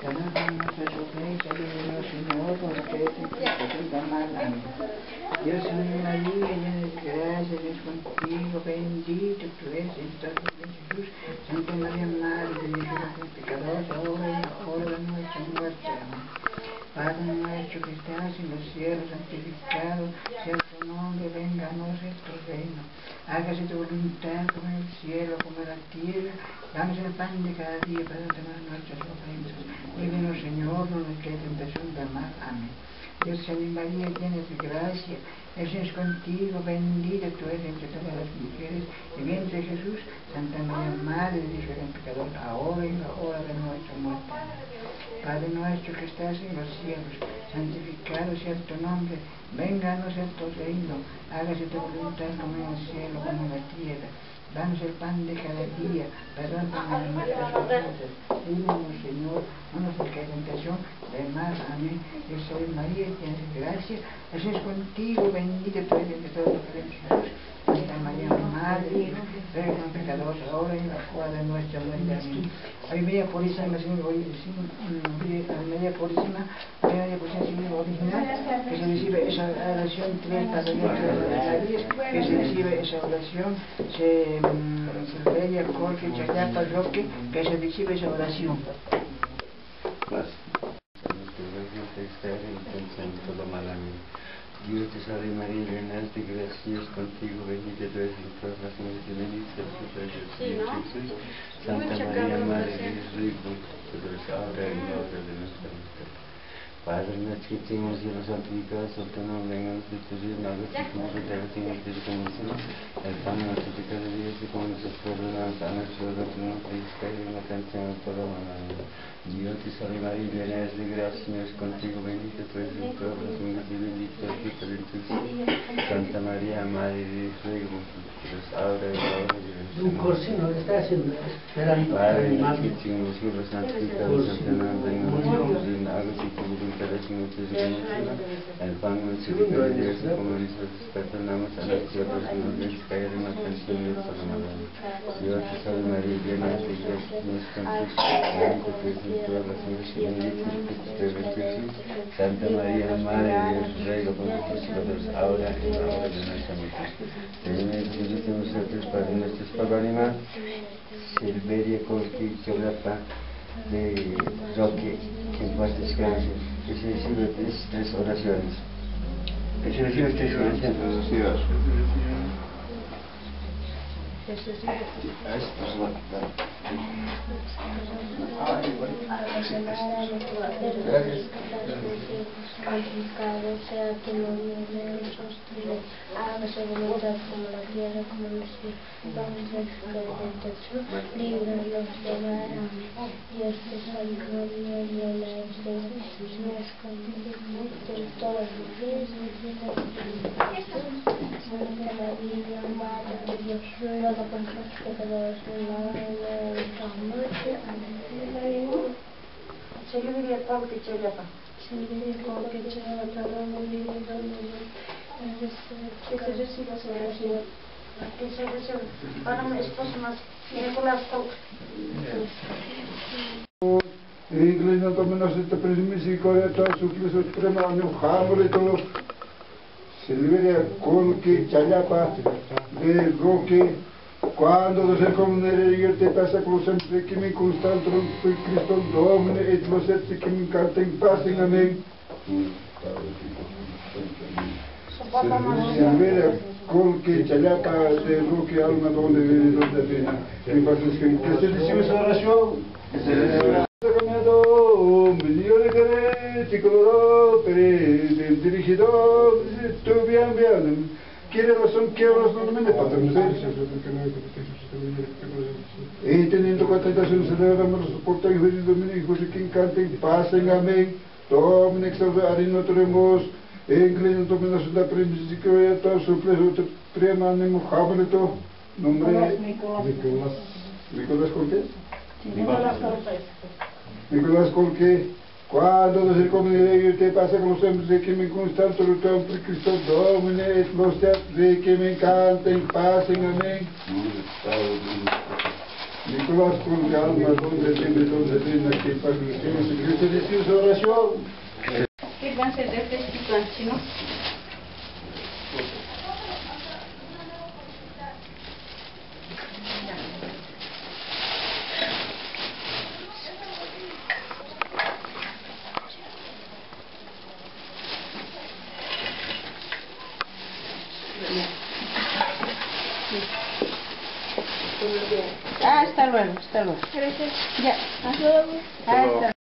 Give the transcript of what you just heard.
Dios mío, ayúdame, gracias contigo, bendito tú eres entre todos los Jesús. Santa María, Madre de Dios, pecadores, ahora y en la hora de nuestra muerte. Amén. Padre nuestro que estás en los cielos, santificado sea tu nombre, venga a nosotros tu reino. Hágase tu voluntad como en el cielo, como en la tierra. Danos el pan de cada día, perdónanos nuestras ofensas. Líbranos, Señor, de nuestra tentación del mal. Amén. Dios te salve María, llena de gracia, el Señor es contigo, bendita tú eres entre todas las mujeres, y vientre Jesús, Santa María, Madre de Dios, pecador, ahora y en la hora de nuestra muerte. Padre nuestro que estás en los cielos, santificado sea tu nombre, venga a nosotros tu reino, hágase tu voluntad como en el cielo, como en la tierra. Danos el pan de cada día, perdónanos nuestras ofensas, líbranos, Señor, no nos dejes en tentación, del mal. Amén. Dios te salve María, llena de gracia, el Señor es contigo, bendita tú eres entre todas las mujeres, Santa María, Madre de Dios, pecadores, ahora y en la hora de nuestra muerte. Amén. Ave María Purísima, Señor, original, que se recibe esa oración, que se recibe esa oración. Dios te salve María, llena de gracia, contigo, bendita tú eres entre todas las mujeres, y bendito es el fruto de tu vientre Jesús. Santa María, Madre de Dios, ahora y en la hora de nuestra muerte. Padre nuestro que en los cielos, santificado sea tu nombre, venga a nosotros tu reino, hágase tu voluntad en la tierra como en el cielo. El pan nuestro de cada día, así como nos perdonamos a nuestros deudores, y no caigas en la tentación. Dios te salve María, llena eres de gracia, Señor es contigo, bendita tú eres entre todas las mujeres y bendito es el fruto de tu vientre. Santa María, Madre de Dios, ruega por nosotros ahora y en la hora de nuestra muerte. Un corsino está haciendo esperando. Padre, que en los cielos santificados sea tu nombre, venga a nosotros tu reino, hágase tu voluntad en la tierra como en el cielo. El pan nuestro de cada día, así como nosotros perdonamos a nuestros deudores, y no nos dejes caer en la tentación, y líbranos del mal. Dios te salve María, llena eres de gracia, Señor es contigo, bendita tú eres todas las mujeres y bendito es el fruto de tu vientre, Santa María, Madre de Dios, ruega por nosotros pecadores, ahora y en la hora de nuestra muerte. Tened misericordia de nosotros, Padre nuestro, Salvador, Silveria Corti, Cholapa, de Roque, que en paz descanse, que se recibe tres oraciones. Que se recibe tres oraciones. Santificado sea tu nombre, hágase tu voluntad como en la tierra como en el cielo. No nos dejes caer en tentación, líbranos del mal. Amén. Dios te salve María, llena eres de gracia, Señor es contigo, bendita eres entre todas las mujeres y bendito es el fruto de tu vientre. Santa María, Madre de Dios, ruega por nosotros pecadores, ahora y en la hora de nuestra muerte. Amén. Silveria Corti, Cholapa. Εγκλήνω το μενός είτε πρεσμίσει η κορέα τώρα σου κλείσω τρέμα ανιου χάμβρετο Σιλβίρια Κόλκη, Τσαλιάπα, Δε Ρόκη Cuando los encomenderos y te pasa con los hombres que me constan tronco y Cristo domine et los hechos que me canten pasen. Amén. Silvera Colque, Chayapa, de Roque, Alma, donde viene, donde viene. Mi padre es que se recibe esa oración. Que se recibe. Caminado, medio de carete, colorado, del dirigidor, tú bien, bien. Quiere razón que ahora no me y teniendo contentación se le damos los soportes y dominio y que encanten pasen. Amén. Tomen exaltar y no tenemos inclino tomen la ciudad primitiva toda su preso prema en Mohamedo nombre Nicolás Cortés Cuando los encomenderos te pasa con los hombres de que me constan tronco y Cristo domine et los hechos de que me canten pasen. Amén. Martin Galma, donde tiene, que Palestino se quiso decir su oración. ¿Qué van a ser de este chino? Hasta luego. Ya. Hasta luego.